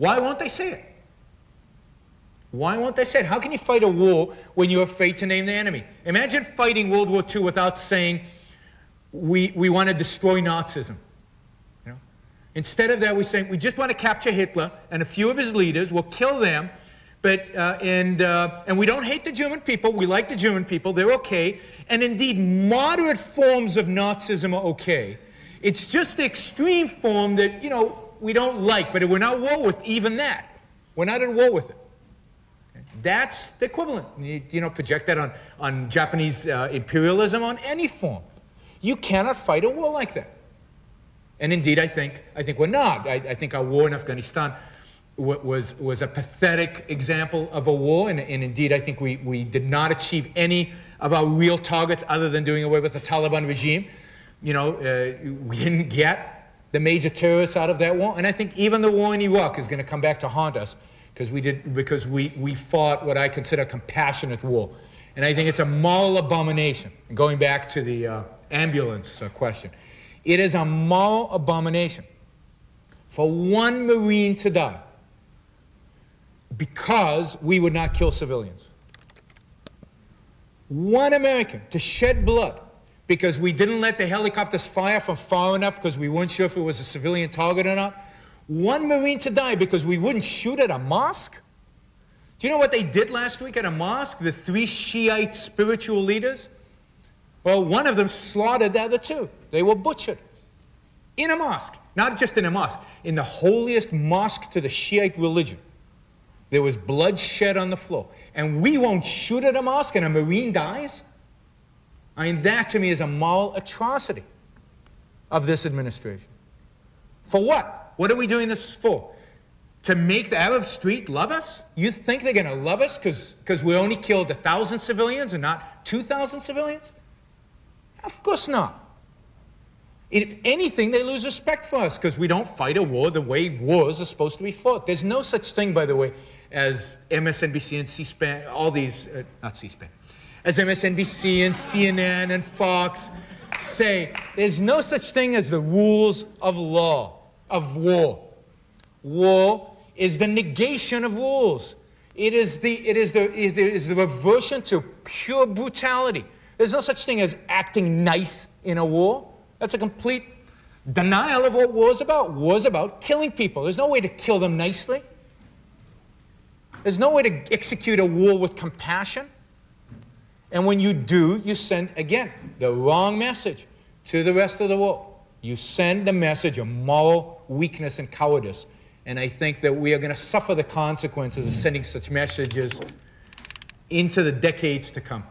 Why won't they say it? Why won't they say it? How can you fight a war when you're afraid to name the enemy? Imagine fighting World War II without saying, we want to destroy Nazism. You know? Instead of that, we're saying, we just want to capture Hitler and a few of his leaders. We'll kill them. But, and we don't hate the German people. We like the German people. They're okay. And indeed, moderate forms of Nazism are okay. It's just the extreme form that, you know, we don't like. But we're not at war with even that. We're not at war with it. That's the equivalent. You know, project that on Japanese imperialism, on any form. You cannot fight a war like that. And indeed, I think we're not. I think our war in Afghanistan was a pathetic example of a war. And indeed, I think we did not achieve any of our real targets other than doing away with the Taliban regime. You know, we didn't get the major terrorists out of that war. And I think even the war in Iraq is going to come back to haunt us. Because we fought what I consider a compassionate war. And I think it's a moral abomination. And going back to the ambulance question, it is a moral abomination for one Marine to die because we would not kill civilians. One American to shed blood because we didn't let the helicopters fire from far enough because we weren't sure if it was a civilian target or not. One Marine to die because we wouldn't shoot at a mosque? Do you know what they did last week at a mosque, the three Shiite spiritual leaders? Well, one of them slaughtered the other two. They were butchered in a mosque. Not just in a mosque. In the holiest mosque to the Shiite religion. There was blood shed on the floor. And we won't shoot at a mosque and a Marine dies? I mean, that to me is a moral atrocity of this administration. For what? What are we doing this for? To make the Arab street love us? You think they're going to love us because we only killed 1,000 civilians and not 2,000 civilians? Of course not. If anything, they lose respect for us because we don't fight a war the way wars are supposed to be fought. There's no such thing, by the way, as MSNBC and C-SPAN, all these, not C-SPAN, as MSNBC and CNN and Fox say, there's no such thing as the rules of law. Of war. War is the negation of rules. It is the reversion to pure brutality. There's no such thing as acting nice in a war. That's a complete denial of what war is about. War is about killing people. There's no way to kill them nicely. There's no way to execute a war with compassion. And when you do, you send, again, the wrong message to the rest of the world. You send the message of moral weakness and cowardice. And I think that we are going to suffer the consequences of sending such messages into the decades to come.